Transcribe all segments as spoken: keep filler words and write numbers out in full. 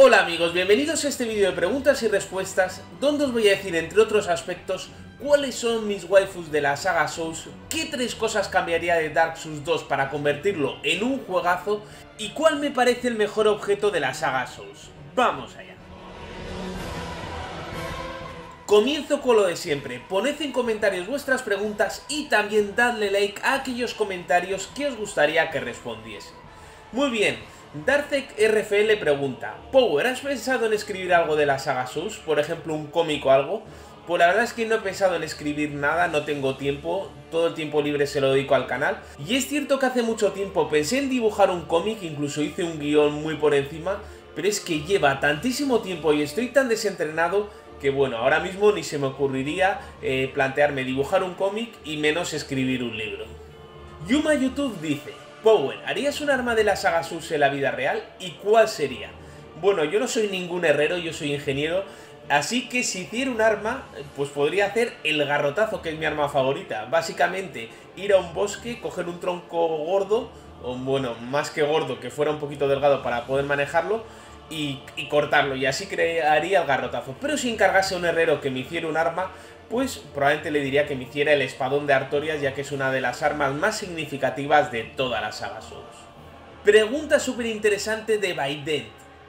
Hola amigos, bienvenidos a este vídeo de preguntas y respuestas, donde os voy a decir, entre otros aspectos, cuáles son mis waifus de la saga Souls, qué tres cosas cambiaría de Dark Souls dos para convertirlo en un juegazo y cuál me parece el mejor objeto de la saga Souls. ¡Vamos allá! Comienzo con lo de siempre, poned en comentarios vuestras preguntas y también dadle like a aquellos comentarios que os gustaría que respondiese. Muy bien, DarcekRFL pregunta: Power, ¿has pensado en escribir algo de la saga Souls? Por ejemplo, un cómic o algo. Pues la verdad es que no he pensado en escribir nada, no tengo tiempo, todo el tiempo libre se lo dedico al canal. Y es cierto que hace mucho tiempo pensé en dibujar un cómic, incluso hice un guión muy por encima, pero es que lleva tantísimo tiempo y estoy tan desentrenado que bueno, ahora mismo ni se me ocurriría eh, plantearme dibujar un cómic y menos escribir un libro. Yuma YouTube dice: Power, ¿harías un arma de la saga Souls en la vida real? ¿Y cuál sería? Bueno, yo no soy ningún herrero, yo soy ingeniero, así que si hiciera un arma, pues podría hacer el garrotazo, que es mi arma favorita. Básicamente, ir a un bosque, coger un tronco gordo, o bueno, más que gordo, que fuera un poquito delgado para poder manejarlo, y, y cortarlo, y así crearía el garrotazo. Pero si encargase a un herrero que me hiciera un arma, pues probablemente le diría que me hiciera el espadón de Artorias, ya que es una de las armas más significativas de toda la saga Souls. Pregunta súper interesante de ByDead.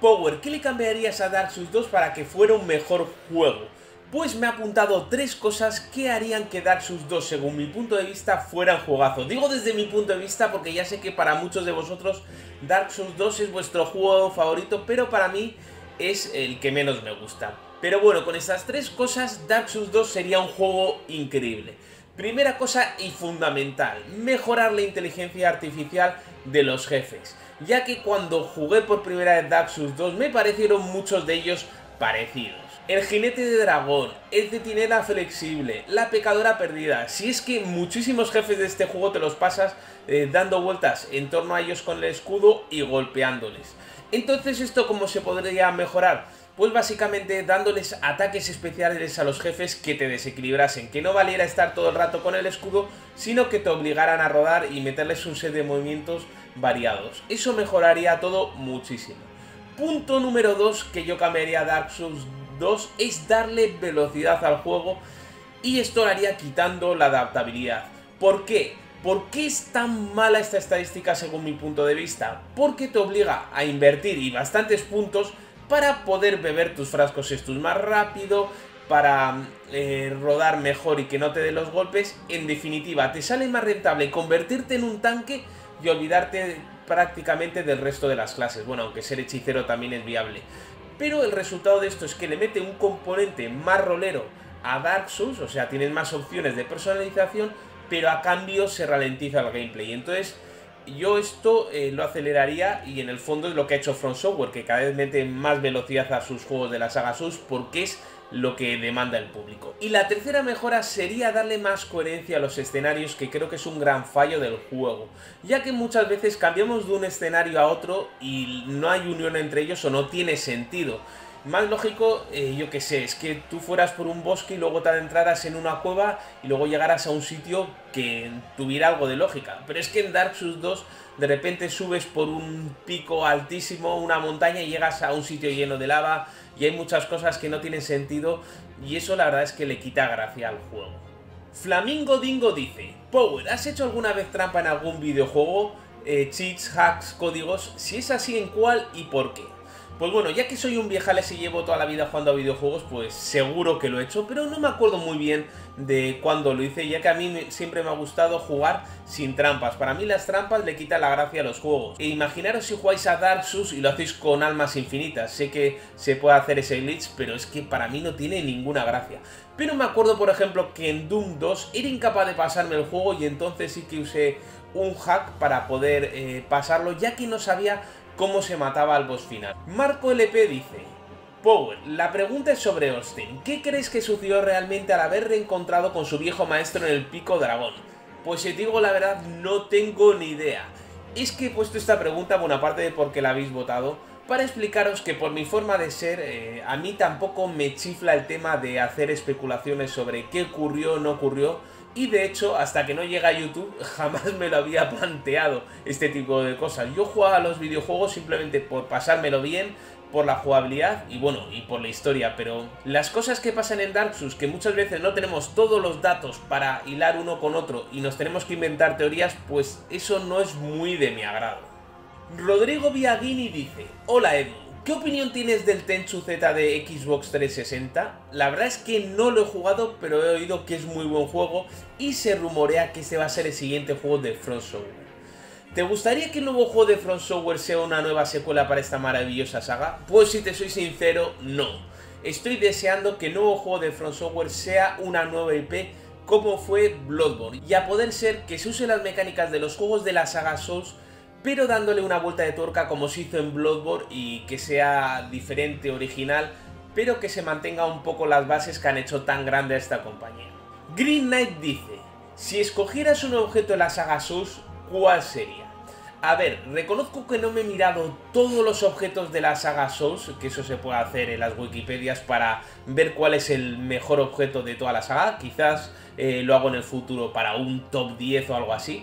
Power, ¿qué le cambiarías a Dark Souls dos para que fuera un mejor juego? Pues me ha apuntado tres cosas que harían que Dark Souls dos, según mi punto de vista, fuera un juegazo. Digo desde mi punto de vista porque ya sé que para muchos de vosotros Dark Souls dos es vuestro juego favorito, pero para mí es el que menos me gusta. Pero bueno, con estas tres cosas Dark Souls dos sería un juego increíble. Primera cosa y fundamental, mejorar la inteligencia artificial de los jefes, ya que cuando jugué por primera vez Dark Souls dos me parecieron muchos de ellos parecidos. El jinete de dragón, el centinela flexible, la pecadora perdida. Si es que muchísimos jefes de este juego te los pasas eh, dando vueltas en torno a ellos con el escudo y golpeándoles. Entonces, ¿esto cómo se podría mejorar? Pues básicamente dándoles ataques especiales a los jefes que te desequilibrasen, que no valiera estar todo el rato con el escudo, sino que te obligaran a rodar y meterles un set de movimientos variados. Eso mejoraría todo muchísimo. Punto número dos que yo cambiaría a Dark Souls dos es darle velocidad al juego, y esto lo haría quitando la adaptabilidad. ¿Por qué? ¿Por qué es tan mala esta estadística según mi punto de vista? Porque te obliga a invertir y bastantes puntos para poder beber tus frascos estos más rápido, para eh, rodar mejor y que no te den los golpes. En definitiva, te sale más rentable convertirte en un tanque y olvidarte prácticamente del resto de las clases. Bueno, aunque ser hechicero también es viable. Pero el resultado de esto es que le mete un componente más rolero a Dark Souls, o sea, tienes más opciones de personalización, pero a cambio se ralentiza el gameplay. Entonces, yo esto eh, lo aceleraría, y en el fondo es lo que ha hecho From Software, que cada vez mete más velocidad a sus juegos de la saga Souls porque es lo que demanda el público. Y la tercera mejora sería darle más coherencia a los escenarios, que creo que es un gran fallo del juego, ya que muchas veces cambiamos de un escenario a otro y no hay unión entre ellos o no tiene sentido. Más lógico, eh, yo qué sé, es que tú fueras por un bosque y luego te adentraras en una cueva y luego llegaras a un sitio que tuviera algo de lógica. Pero es que en Dark Souls dos de repente subes por un pico altísimo, una montaña, y llegas a un sitio lleno de lava, y hay muchas cosas que no tienen sentido, y eso la verdad es que le quita gracia al juego. Flamingo Dingo dice: Power, ¿has hecho alguna vez trampa en algún videojuego? Eh, cheats, hacks, códigos. Si es así, ¿en cuál y por qué? Pues bueno, ya que soy un viejales y llevo toda la vida jugando a videojuegos, pues seguro que lo he hecho, pero no me acuerdo muy bien de cuándo lo hice, ya que a mí siempre me ha gustado jugar sin trampas. Para mí las trampas le quitan la gracia a los juegos. E imaginaros si jugáis a Dark Souls y lo hacéis con almas infinitas. Sé que se puede hacer ese glitch, pero es que para mí no tiene ninguna gracia. Pero me acuerdo, por ejemplo, que en DOOM dos era incapaz de pasarme el juego, y entonces sí que usé un hack para poder eh, pasarlo, ya que no sabía cómo se mataba al boss final. Marco L P dice: Power, la pregunta es sobre Austin. ¿Qué crees que sucedió realmente al haber reencontrado con su viejo maestro en el Pico Dragón? Pues si digo la verdad, no tengo ni idea. Es que he puesto esta pregunta, bueno, aparte de porque la habéis votado, para explicaros que por mi forma de ser, eh, a mí tampoco me chifla el tema de hacer especulaciones sobre qué ocurrió o no ocurrió. Y de hecho, hasta que no llega a YouTube, jamás me lo había planteado este tipo de cosas. Yo jugaba a los videojuegos simplemente por pasármelo bien, por la jugabilidad y bueno, y por la historia, pero las cosas que pasan en Dark Souls, que muchas veces no tenemos todos los datos para hilar uno con otro y nos tenemos que inventar teorías, pues eso no es muy de mi agrado. Rodrigo Biaghini dice: hola Edu, ¿qué opinión tienes del Tenchu Z de Xbox trescientos sesenta? La verdad es que no lo he jugado, pero he oído que es muy buen juego y se rumorea que este va a ser el siguiente juego de From Software. ¿Te gustaría que el nuevo juego de From Software sea una nueva secuela para esta maravillosa saga? Pues si te soy sincero, no. Estoy deseando que el nuevo juego de From Software sea una nueva I P como fue Bloodborne, y a poder ser que se use las mecánicas de los juegos de la saga Souls, pero dándole una vuelta de tuerca como se hizo en Bloodborne, y que sea diferente, original, pero que se mantenga un poco las bases que han hecho tan grande a esta compañía. Green Knight dice: si escogieras un objeto de la saga Souls, ¿cuál sería? A ver, reconozco que no me he mirado todos los objetos de la saga Souls, que eso se puede hacer en las Wikipedias para ver cuál es el mejor objeto de toda la saga. Quizás eh, lo hago en el futuro para un top diez o algo así.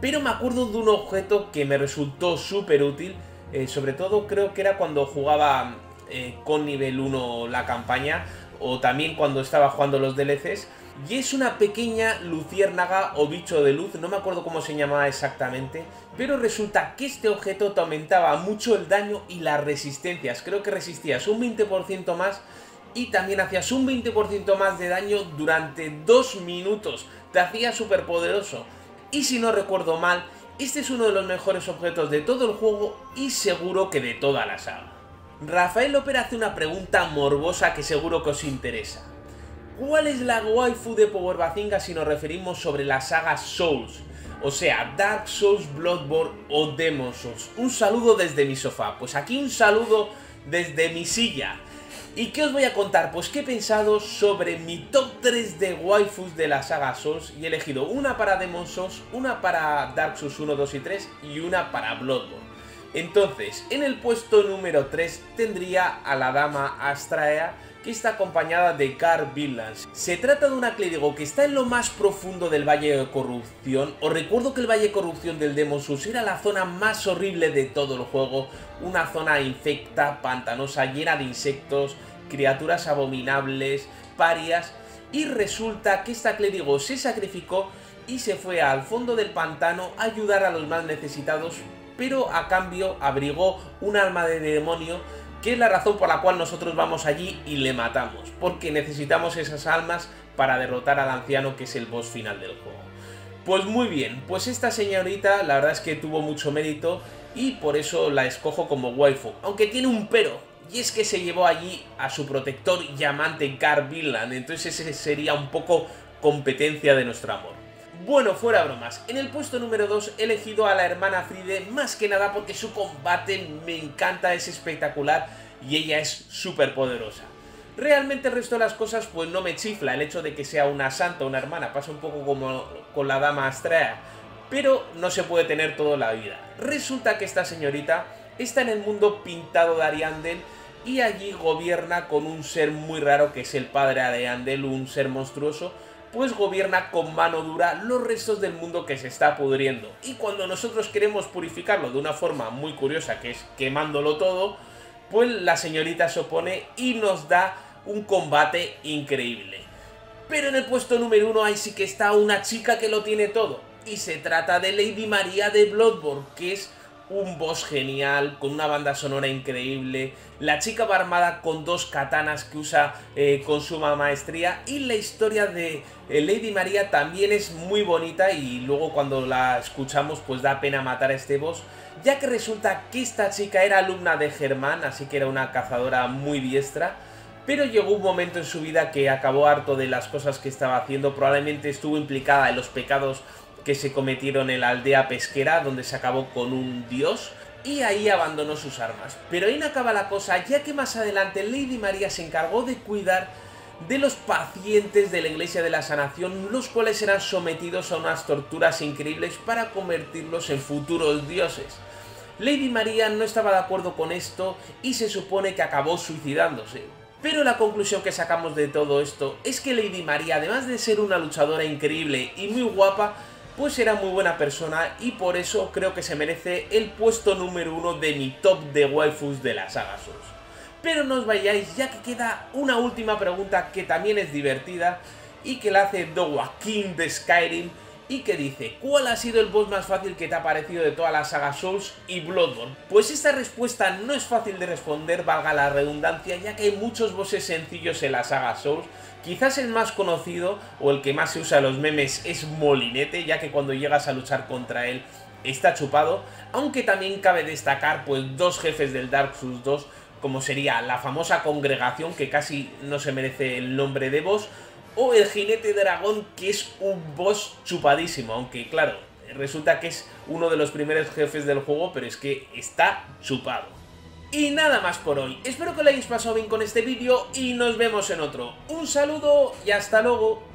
Pero me acuerdo de un objeto que me resultó súper útil, eh, sobre todo creo que era cuando jugaba eh, con nivel uno la campaña, o también cuando estaba jugando los D L Cs. Y es una pequeña luciérnaga o bicho de luz, no me acuerdo cómo se llamaba exactamente, pero resulta que este objeto te aumentaba mucho el daño y las resistencias. Creo que resistías un veinte por ciento más y también hacías un veinte por ciento más de daño durante dos minutos. Te hacía súper poderoso. Y si no recuerdo mal, este es uno de los mejores objetos de todo el juego y seguro que de toda la saga. Rafael Lopera hace una pregunta morbosa que seguro que os interesa. ¿Cuál es la waifu de Power Bazinga si nos referimos sobre la saga Souls? O sea, Dark Souls, Bloodborne o Demon's Souls. Un saludo desde mi sofá. Pues aquí un saludo desde mi silla. ¿Y qué os voy a contar? Pues que he pensado sobre mi top tres de waifus de la saga Souls y he elegido una para Demon's Souls, una para Dark Souls uno, dos y tres y una para Bloodborne. Entonces, en el puesto número tres tendría a la dama Astraea, que está acompañada de Gar Villand. Se trata de una clérigo que está en lo más profundo del Valle de Corrupción. Os recuerdo que el Valle de Corrupción del Demon's Souls era la zona más horrible de todo el juego, una zona infecta, pantanosa, llena de insectos, criaturas abominables, parias, y resulta que esta clérigo se sacrificó y se fue al fondo del pantano a ayudar a los más necesitados, pero a cambio abrigó un alma de demonio, que es la razón por la cual nosotros vamos allí y le matamos, porque necesitamos esas almas para derrotar al anciano, que es el boss final del juego. Pues muy bien, pues esta señorita la verdad es que tuvo mucho mérito y por eso la escojo como waifu, aunque tiene un pero, y es que se llevó allí a su protector y amante Gar Villand, entonces ese sería un poco competencia de nuestro amor. Bueno, fuera bromas, en el puesto número dos he elegido a la hermana Friede, más que nada porque su combate me encanta, es espectacular y ella es súper poderosa. Realmente el resto de las cosas pues no me chifla, el hecho de que sea una santa o una hermana, pasa un poco como con la dama Astraea, pero no se puede tener toda la vida. Resulta que esta señorita está en el mundo pintado de Ariandel y allí gobierna con un ser muy raro que es el padre Ariandel, un ser monstruoso, pues gobierna con mano dura los restos del mundo que se está pudriendo. Y cuando nosotros queremos purificarlo de una forma muy curiosa, que es quemándolo todo, pues la señorita se opone y nos da un combate increíble. Pero en el puesto número uno ahí sí que está una chica que lo tiene todo, y se trata de Lady María de Bloodborne, que es un boss genial, con una banda sonora increíble. La chica va armada con dos katanas que usa eh, con suma maestría. Y la historia de eh, Lady María también es muy bonita, y luego cuando la escuchamos pues da pena matar a este boss, ya que resulta que esta chica era alumna de Germán, así que era una cazadora muy diestra, pero llegó un momento en su vida que acabó harto de las cosas que estaba haciendo. Probablemente estuvo implicada en los pecados que se cometieron en la aldea pesquera, donde se acabó con un dios, y ahí abandonó sus armas. Pero ahí no acaba la cosa, ya que más adelante Lady María se encargó de cuidar de los pacientes de la Iglesia de la Sanación, los cuales eran sometidos a unas torturas increíbles para convertirlos en futuros dioses. Lady María no estaba de acuerdo con esto y se supone que acabó suicidándose. Pero la conclusión que sacamos de todo esto es que Lady María, además de ser una luchadora increíble y muy guapa, pues era muy buena persona, y por eso creo que se merece el puesto número uno de mi top de waifus de la saga Souls. pero no os vayáis, ya que queda una última pregunta que también es divertida y que la hace Dovahkiin de Skyrim y que dice: ¿cuál ha sido el boss más fácil que te ha parecido de toda la saga Souls y Bloodborne? Pues esta respuesta no es fácil de responder, valga la redundancia, ya que hay muchos bosses sencillos en la saga Souls. Quizás el más conocido o el que más se usa en los memes es Molinete, ya que cuando llegas a luchar contra él está chupado, aunque también cabe destacar pues dos jefes del Dark Souls dos, como sería la famosa Congregación, que casi no se merece el nombre de boss, o el Jinete Dragón, que es un boss chupadísimo, aunque claro, resulta que es uno de los primeros jefes del juego, pero es que está chupado. Y nada más por hoy, espero que lo hayáis pasado bien con este vídeo y nos vemos en otro. Un saludo y hasta luego.